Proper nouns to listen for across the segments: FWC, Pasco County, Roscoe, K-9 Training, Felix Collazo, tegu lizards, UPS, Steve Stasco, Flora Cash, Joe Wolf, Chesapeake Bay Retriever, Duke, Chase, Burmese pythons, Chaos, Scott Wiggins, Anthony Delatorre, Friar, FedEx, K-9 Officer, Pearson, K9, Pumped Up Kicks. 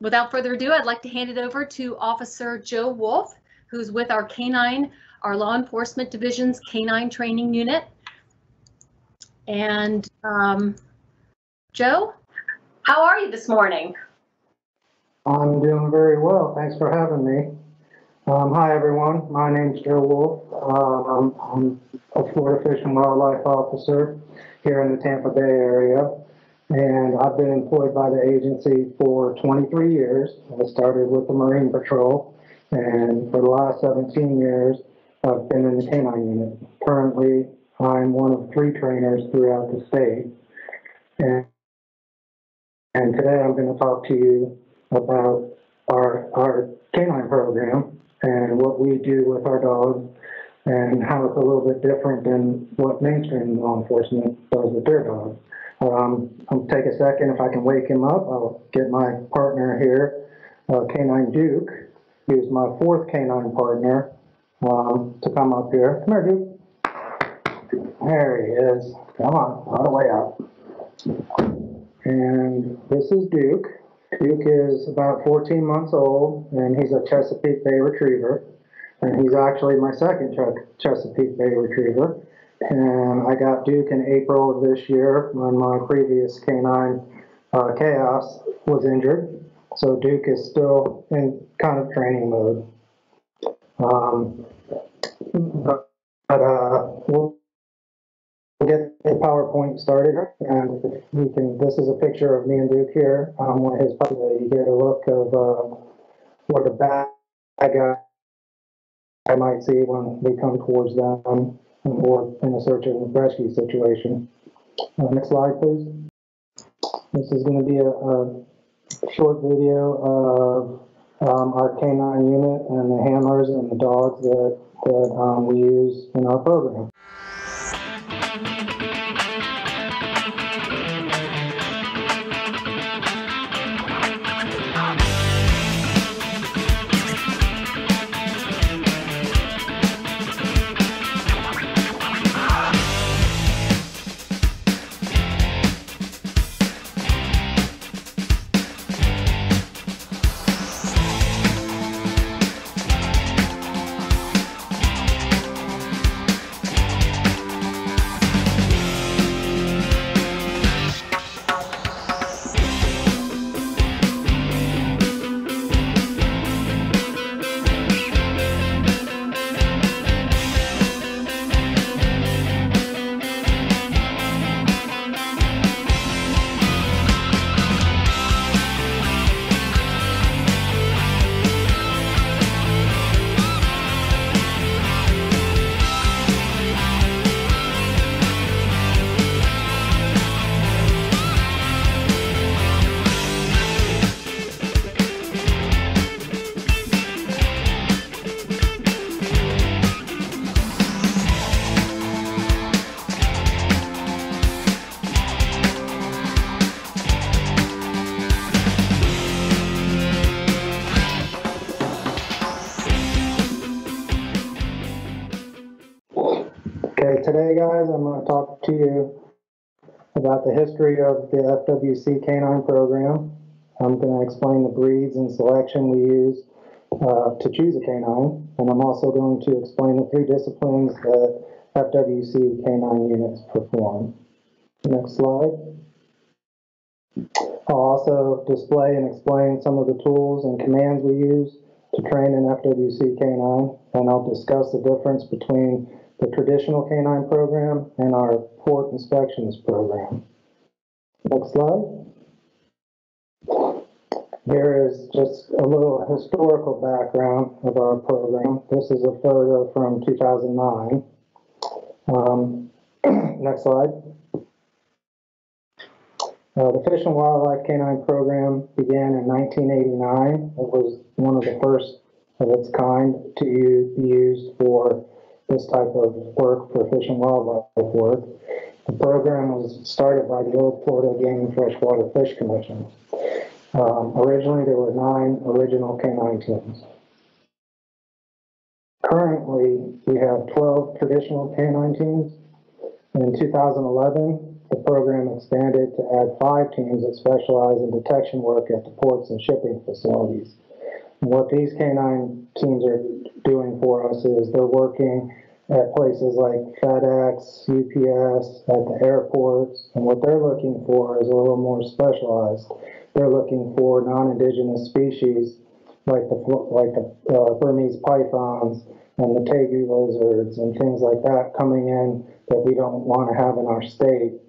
Without further ado, I'd like to hand it over to Officer Joe Wolf, who's with our K9, our Law Enforcement Division's K9 Training Unit. And Joe, how are you this morning? I'm doing very well. Thanks for having me. Hi, everyone. My name's Joe Wolf. I'm a Florida Fish and Wildlife Officer here in the Tampa Bay area. And I've been employed by the agency for 23 years. I started with the Marine Patrol, and for the last 17 years, I've been in the K9 unit. Currently, I'm one of 3 trainers throughout the state. And today I'm going to talk to you about our K9 program and what we do with our dogs and how it's a little bit different than what mainstream law enforcement does with their dogs. I'll take a second if I can wake him up. I'll get my partner here, K9 Duke. He was my 4th K9 partner to come up here. Come here, Duke. There he is. Come on, all the way up. And this is Duke. Duke is about 14 months old, and he's a Chesapeake Bay Retriever. And he's actually my 2nd Chesapeake Bay Retriever. And I got Duke in April of this year when my previous K9, Chaos, was injured. So Duke is still in kind of training mode. We'll get the PowerPoint started. And you can, this is a picture of me and Duke here. One of his puppy, you get a look of what a bag I might see when we come towards them, or in a search and rescue situation. Next slide, please. This is going to be a short video of our K9 unit and the handlers and the dogs that we use in our program. Today, guys, I'm going to talk to you about the history of the FWC K9 program. I'm going to explain the breeds and selection we use to choose a K9, and I'm also going to explain the 3 disciplines that FWC K9 units perform. Next slide. I'll also display and explain some of the tools and commands we use to train an FWC K9, and I'll discuss the difference between the traditional K9 program and our port inspections program. Next slide. Here is just a little historical background of our program. This is a photo from 2009. Next slide. The Fish and Wildlife K9 program began in 1989. It was one of the first of its kind to be used for this type of work, for fish and wildlife work. The program was started by the old Florida Game and Freshwater Fish Commission. Originally, there were 9 original K9 teams. Currently, we have 12 traditional K9 teams. In 2011, the program expanded to add 5 teams that specialize in detection work at the ports and shipping facilities. And what these K9 teams are doing for us is they're working at places like FedEx, UPS, at the airports, and what they're looking for is a little more specialized. They're looking for non-indigenous species like the Burmese pythons and the tegu lizards and things like that coming in that we don't want to have in our state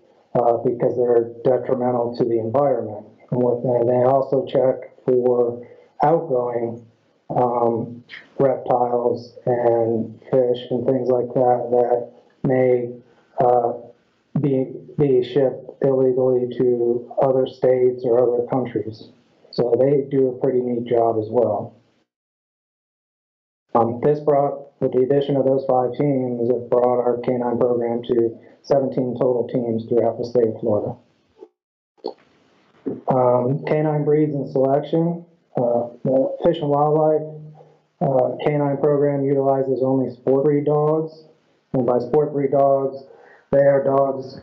because they're detrimental to the environment. And they also check for outgoing reptiles and fish and things like that that may be shipped illegally to other states or other countries. So they do a pretty neat job as well. This brought, with the addition of those 5 teams, it brought our K9 program to 17 total teams throughout the state of Florida. K9 breeds and selection. The Fish and Wildlife K9 program utilizes only sport breed dogs, and by sport breed dogs, they are dogs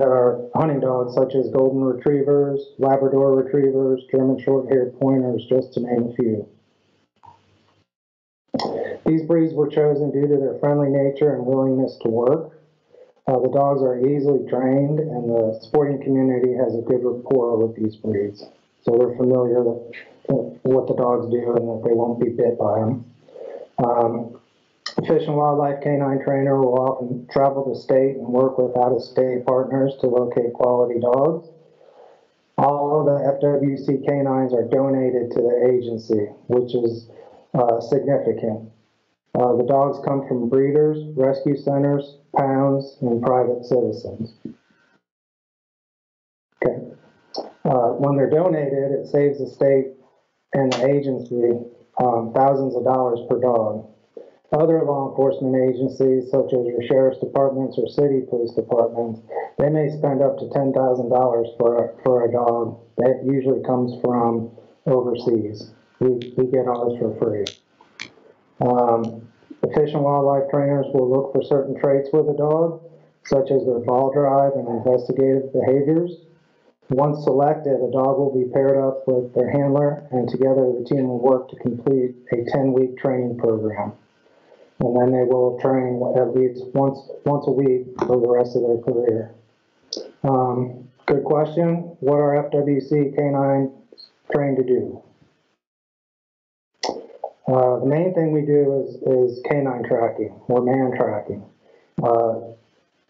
that are hunting dogs such as golden retrievers, Labrador retrievers, German short-haired pointers, just to name a few. These breeds were chosen due to their friendly nature and willingness to work. The dogs are easily trained, and the sporting community has a good rapport with these breeds. So they're familiar with what the dogs do and that they won't be bit by them. The Fish and Wildlife Canine Trainer will often travel the state and work with out-of-state partners to locate quality dogs. All of the FWC canines are donated to the agency, which is significant. The dogs come from breeders, rescue centers, pounds, and private citizens. Okay. When they're donated, it saves the state and the agency thousands of dollars per dog. Other law enforcement agencies, such as your sheriff's departments or city police departments, they may spend up to $10,000 for a dog. That usually comes from overseas. We get all this for free. The Fish and Wildlife trainers will look for certain traits with a dog, such as their ball drive and investigative behaviors. Once selected, a dog will be paired up with their handler, and together the team will work to complete a 10-week training program. And then they will train at least once a week for the rest of their career. Good question. What are FWC canines trained to do? The main thing we do is canine tracking or man tracking.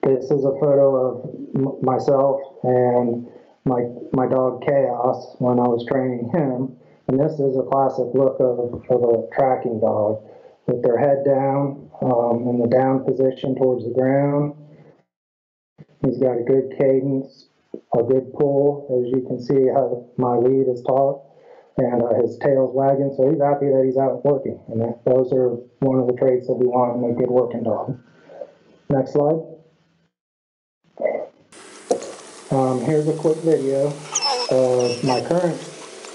This is a photo of myself and my dog Chaos when I was training him, and this is a classic look of a tracking dog with their head down in the down position towards the ground. He's got a good cadence, a good pull, as you can see how my lead is taut, and his tail's wagging, so he's happy that he's out working, and those are one of the traits that we want in a good working dog. Next slide. Here's a quick video of my current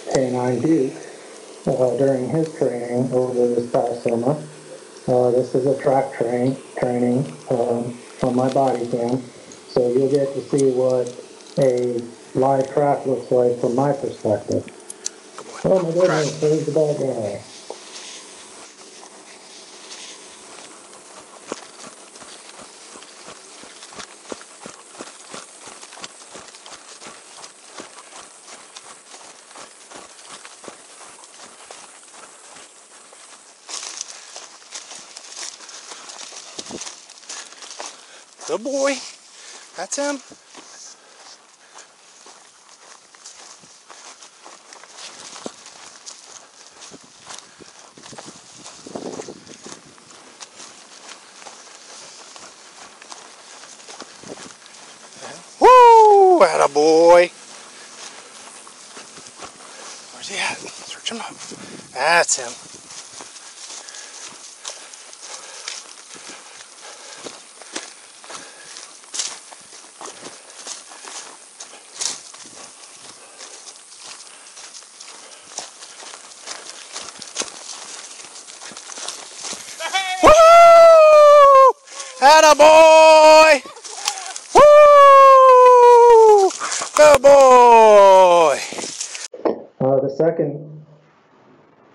K9 Duke during his training over this past summer. This is a track training from my body cam, so you'll get to see what a live track looks like from my perspective. Oh my goodness, there's the bad guy. Good boy. That's him. Woo! Attaboy. Where's he at? Search him up. That's him. Attaboy! Woo! boy! The second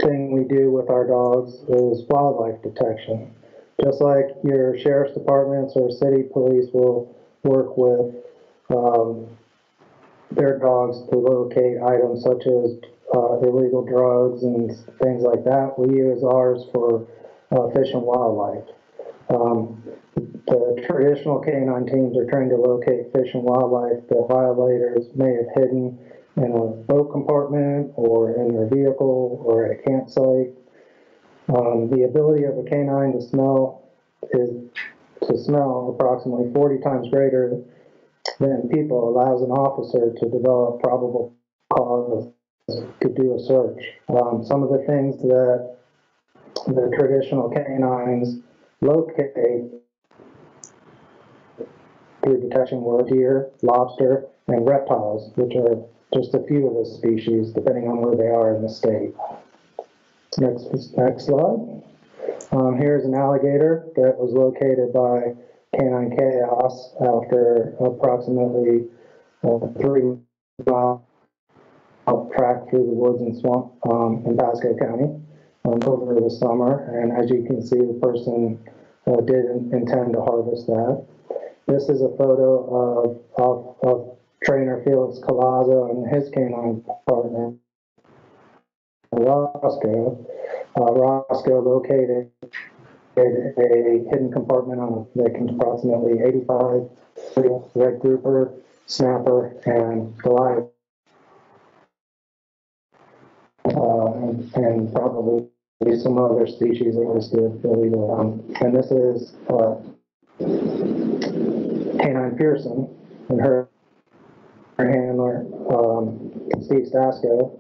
thing we do with our dogs is wildlife detection. Just like your sheriff's departments or city police will work with their dogs to locate items such as illegal drugs and things like that, we use ours for fish and wildlife. The traditional canine teams are trying to locate fish and wildlife that violators may have hidden in a boat compartment or in their vehicle or at a campsite. The ability of a canine to smell is approximately 40 times greater than people allows an officer to develop probable cause to do a search. Some of the things that the traditional canines locate through detection were deer, lobster, and reptiles, which are just a few of the species, depending on where they are in the state. Next slide. Here's an alligator that was located by Canine Chaos after approximately 3 mile track through the woods and swamp in Pasco County over the summer. And as you can see, the person didn't intend to harvest that. This is a photo of trainer Felix Collazo and his canine partner, Roscoe. Roscoe located a hidden compartment on the approximately 85 red grouper, snapper, and Goliath, and probably some other species that was illegal. And this is canine Pearson and her handler, Steve Stasco.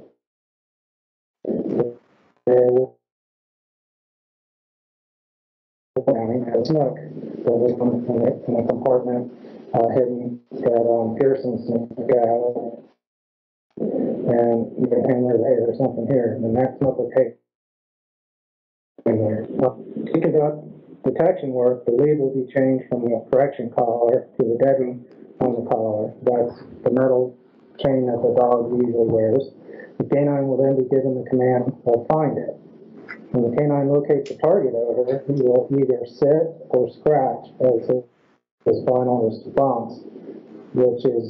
Had a snook that was in a compartment hidden that Pearson snook out, and the handler, hey, there's something here, and that snook was in there. To conduct detection work, the lead will be changed from the correction collar to the deading on the collar. That's the metal chain that the dog usually wears. The canine will then be given the command of find it. When the canine locates the target odor, he will either sit or scratch as his final response, which is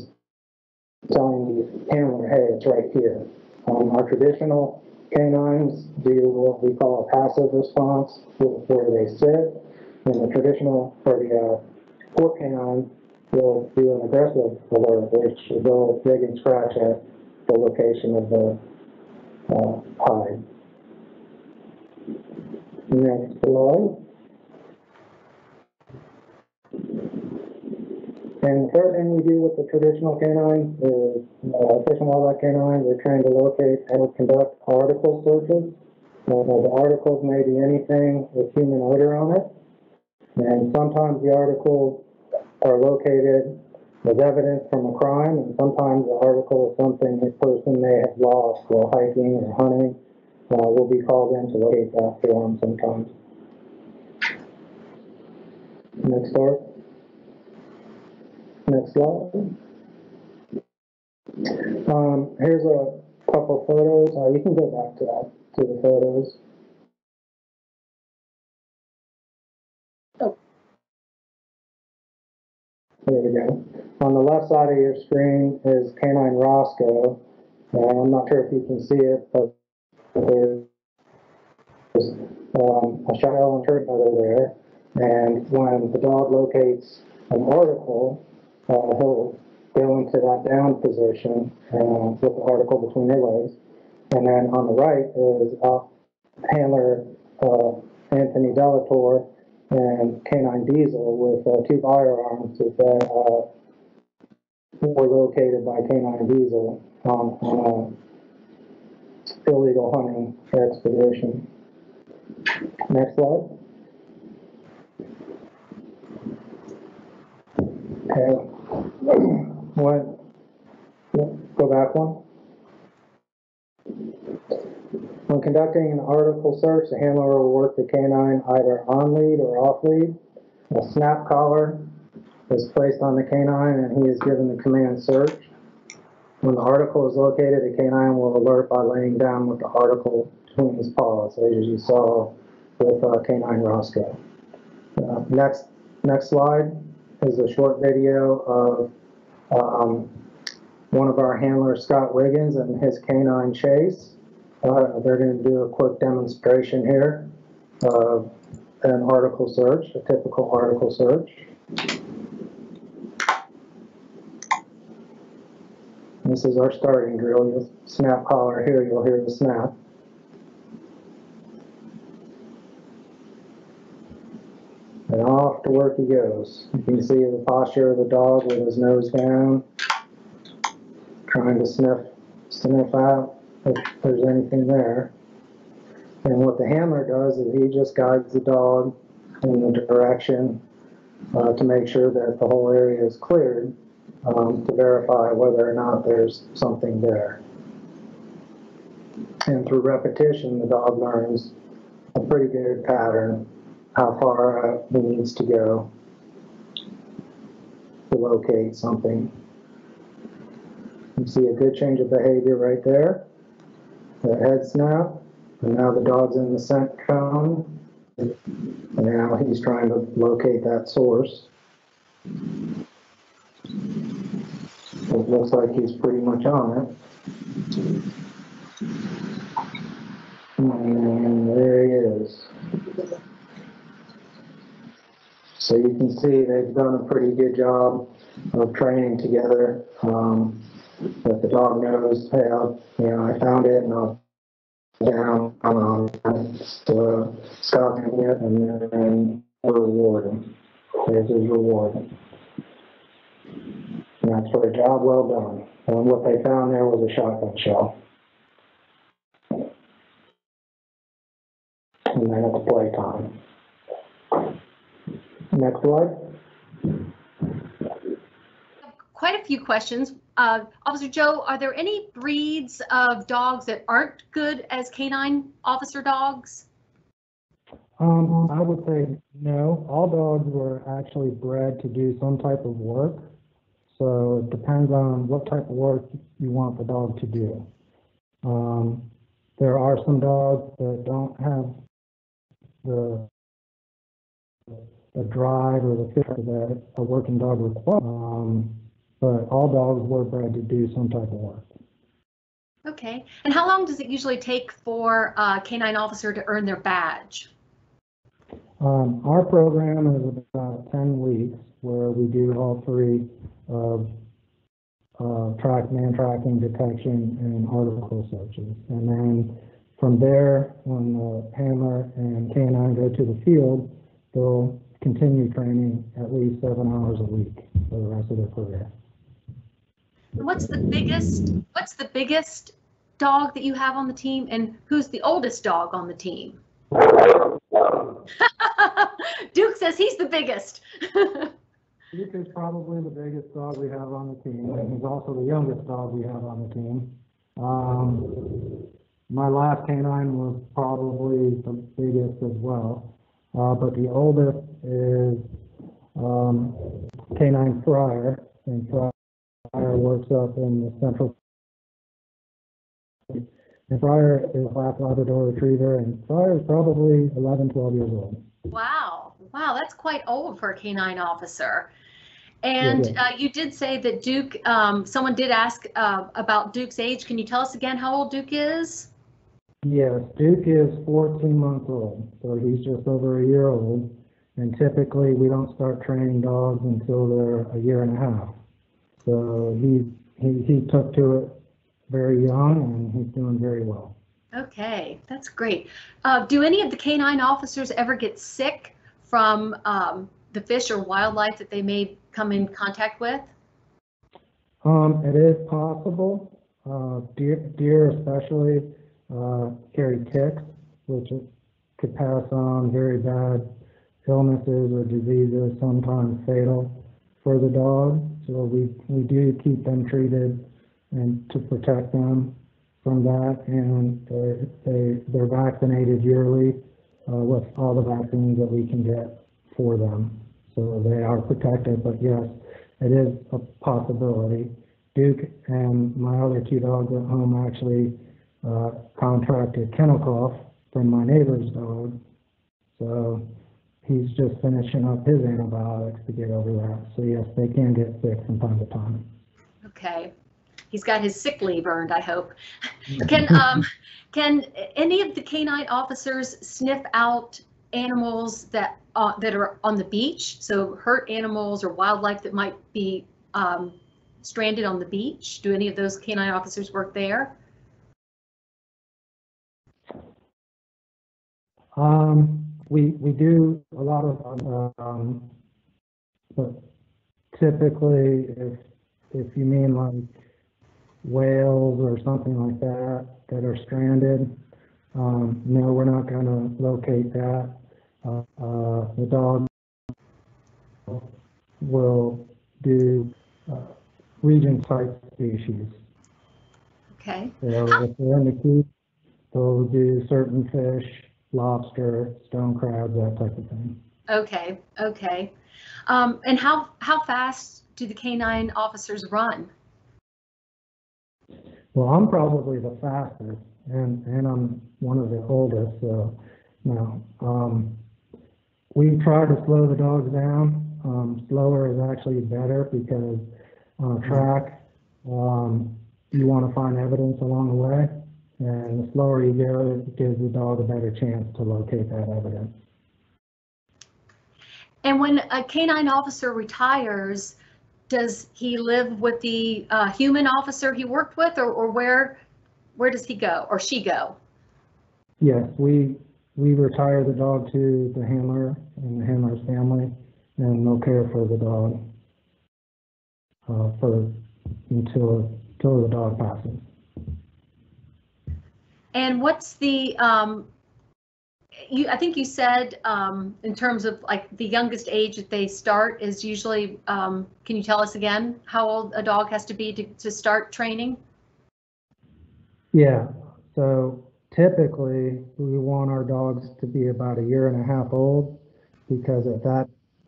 telling the handler, hey, it's right here. Our traditional canines do what we call a passive response, where they sit, and the traditional, or the court canine, will do an aggressive alert, which will dig and scratch at the location of the hide. Next slide. And the third thing we do with the traditional canine is fish and wildlife canine. We're trying to locate and conduct article searches. The articles may be anything with human odor on it, and sometimes the articles are located as evidence from a crime, and sometimes the article is something this person may have lost while hiking or hunting. We'll be called in to locate that for them sometimes. Next slide. Next slide. Here's a couple photos. You can go back to that, to the photos. There we go. On the left side of your screen is canine Roscoe. I'm not sure if you can see it, but there's a shell and turd over there. And when the dog locates an article, he'll go into that down position with the article between their legs. And then on the right is handler Anthony Delatorre and canine Diesel with two firearms that were located by canine Diesel on an illegal hunting expedition. Next slide. Okay. What? Go back one. When conducting an article search, the handler will work the canine either on lead or off lead. A snap collar is placed on the canine and he is given the command search. When the harticle is located, the canine will alert by laying down with the harticle between his paws, as you saw with K9 Roscoe. Next slide is a short video of one of our handlers, Scott Wiggins, and his K9 Chase. They're going to do a quick demonstration here of an article search, a typical article search. This is our starting drill. You'll snap collar here, you'll hear the snap. And off to work he goes. You can see the posture of the dog with his nose down, trying to sniff out if there's anything there. And what the handler does is he just guides the dog in the direction to make sure that the whole area is cleared to verify whether or not there's something there. And through repetition, the dog learns a pretty good pattern how far he needs to go to locate something. You see a good change of behavior right there. The head snap, and now the dog's in the scent cone, and now he's trying to locate that source. It looks like he's pretty much on it. And there he is. So you can see they've done a pretty good job of training together. That the dog knows, hey, I found it, and I'll down on Scott can get, and then reward him. There's his reward. And that's for a job well done. And what they found there was a shotgun shell. And then it's playtime. Next slide. Quite a few questions. Officer Joe, are there any breeds of dogs that aren't good as canine officer dogs? I would say no. All dogs were actually bred to do some type of work. So it depends on what type of work you want the dog to do. There are some dogs that don't have the drive or the fit that a working dog requires. But all dogs were bred to do some type of work. Okay. And how long does it usually take for a canine officer to earn their badge? Our program is about 10 weeks where we do all three of man tracking, detection, and article searches. And then from there, when the handler and canine go to the field, they'll continue training at least 7 hours a week for the rest of their career. What's the biggest dog that you have on the team, and who's the oldest dog on the team? Duke says he's the biggest. Duke is probably the biggest dog we have on the team, and he's also the youngest dog we have on the team. My last canine was probably the biggest as well, but the oldest is K9 Friar, and Friar works up in the central. And Friar is a black Labrador retriever, and Friar is probably 11, 12 years old. Wow. Wow, that's quite old for a canine officer. And yeah, yeah. You did say that Duke, someone did ask about Duke's age. Can you tell us again how old Duke is? Yes, Duke is 14 months old, so he's just over a year old. And typically we don't start training dogs until they're a year and a half. So he took to it very young, and he's doing very well. Okay, that's great. Do any of the canine officers ever get sick from the fish or wildlife that they may come in contact with? It is possible. Deer especially carry ticks, which could pass on very bad illnesses or diseases, sometimes fatal for the dog. So we do keep them treated and to protect them from that, and they're vaccinated yearly with all the vaccines that we can get for them. So they are protected, but yes, it is a possibility. Duke and my other two dogs at home actually contracted kennel cough from my neighbor's dog. So he's just finishing up his antibiotics to get over that. So yes, they can get sick from time to time. Okay. He's got his sick leave earned, I hope. Can any of the canine officers sniff out animals that are on the beach? So hurt animals or wildlife that might be stranded on the beach? Do any of those canine officers work there? We do a lot of, but typically if you mean like whales or something like that that are stranded, no, we're not going to locate that. The dog will do region type species. Okay. So if they're in the keep, they'll do certain fish, lobster, stone crabs, that type of thing. Okay, okay. And how fast do the canine officers run? Well, I'm probably the fastest, and I'm one of the oldest, so no. We try to slow the dogs down. Slower is actually better because on a track, you want to find evidence along the way. And the slower you go, it gives the dog a better chance to locate that evidence. And when a canine officer retires, does he live with the human officer he worked with, or where does he go or she go? Yes, we retire the dog to the handler and the handler's family, and they'll care for the dog until the dog passes. And what's the, I think you said in terms of like the youngest age that they start is usually, can you tell us again how old a dog has to be to start training? Yeah, so typically we want our dogs to be about 1.5 years old, because at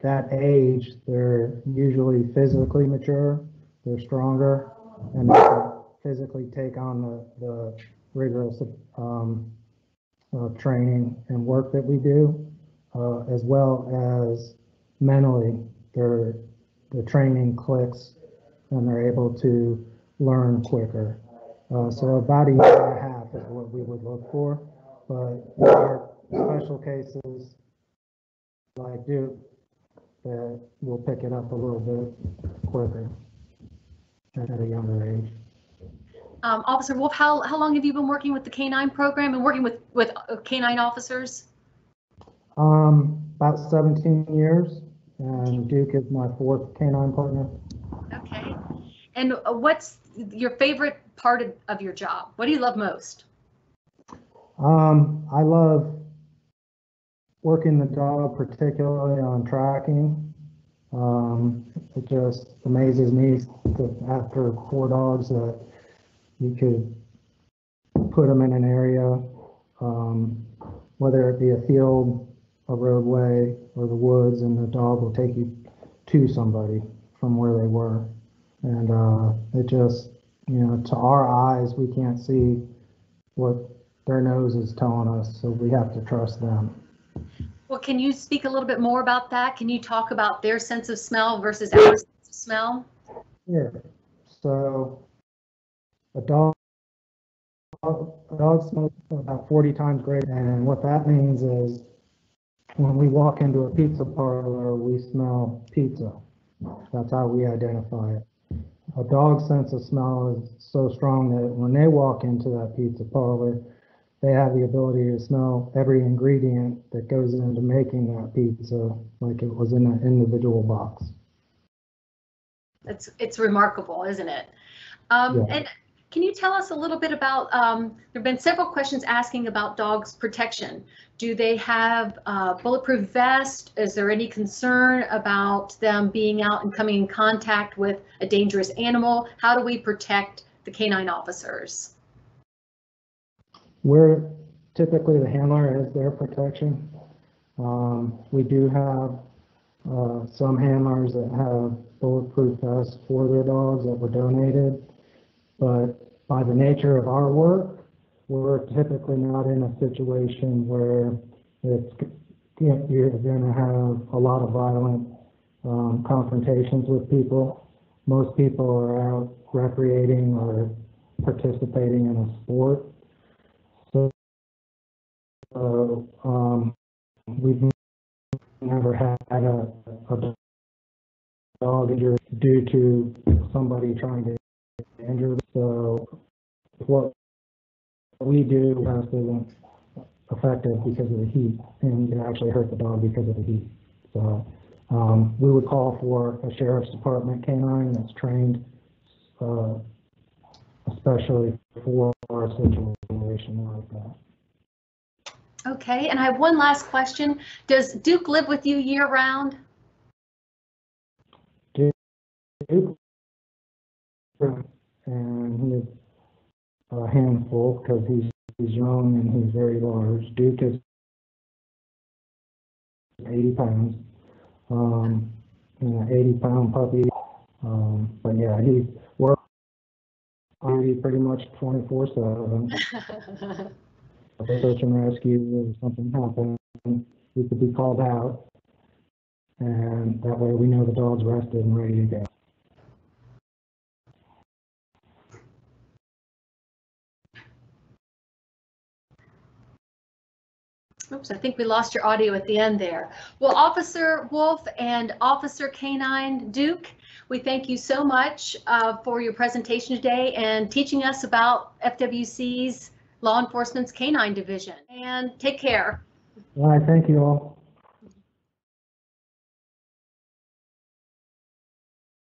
that age they're usually physically mature, they're stronger, and they can physically take on the rigorous training and work that we do, as well as mentally, the training clicks and they're able to learn quicker. So about 1.5 years is what we would look for, but there are special cases like Duke that will pick it up a little bit quicker at a younger age. Officer Wolf, how long have you been working with the K9 program and working with K9 officers? About 17 years, and Duke is my fourth K9 partner. Okay. And what's your favorite part of your job? What do you love most? I love working the dog, particularly on tracking. It just amazes me that after 4 dogs that you could put them in an area, whether it be a field, a roadway, or the woods, and the dog will take you to somebody from where they were. And it just, you know, to our eyes, we can't see what their nose is telling us, so we have to trust them. Well, can you speak a little bit more about that? Can you talk about their sense of smell versus our sense of smell? Yeah, so a dog smells about 40 times greater, and what that means is when we walk into a pizza parlor, we smell pizza. That's how we identify it. A dog's sense of smell is so strong that when they walk into that pizza parlor, they have the ability to smell every ingredient that goes into making that pizza like it was in an individual box. It's remarkable, isn't it? Yeah. And can you tell us a little bit about, there have been several questions asking about dogs' protection. Do they have bulletproof vest? Is there any concern about them being out and coming in contact with a dangerous animal? How do we protect the canine officers? We're typically the handler as their protection. We do have some handlers that have bulletproof vests for their dogs that were donated. But by the nature of our work, we're typically not in a situation where you're going to have a lot of violent confrontations with people. Most people are out recreating or participating in a sport. So we've never had a dog injury due to somebody trying to injure. So what we do isn't effective because of the heat, and you can actually hurt the dog because of the heat. So we would call for a sheriff's department canine that's trained especially for a situation like that. Okay, and I have one last question. Does Duke live with you year round? Duke, and he's a handful because he's young and he's very large. Duke is 80 pounds. 80-pound puppy, but yeah, he works pretty much 24/7. Search and rescue, if something happens, we could be called out, and that way we know the dog's rested and ready to go. Oops, I think we lost your audio at the end there. Well, Officer Wolf and Officer K9 Duke, we thank you so much for your presentation today and teaching us about FWC's Law Enforcement's K9 Division. And take care. All right, thank you all.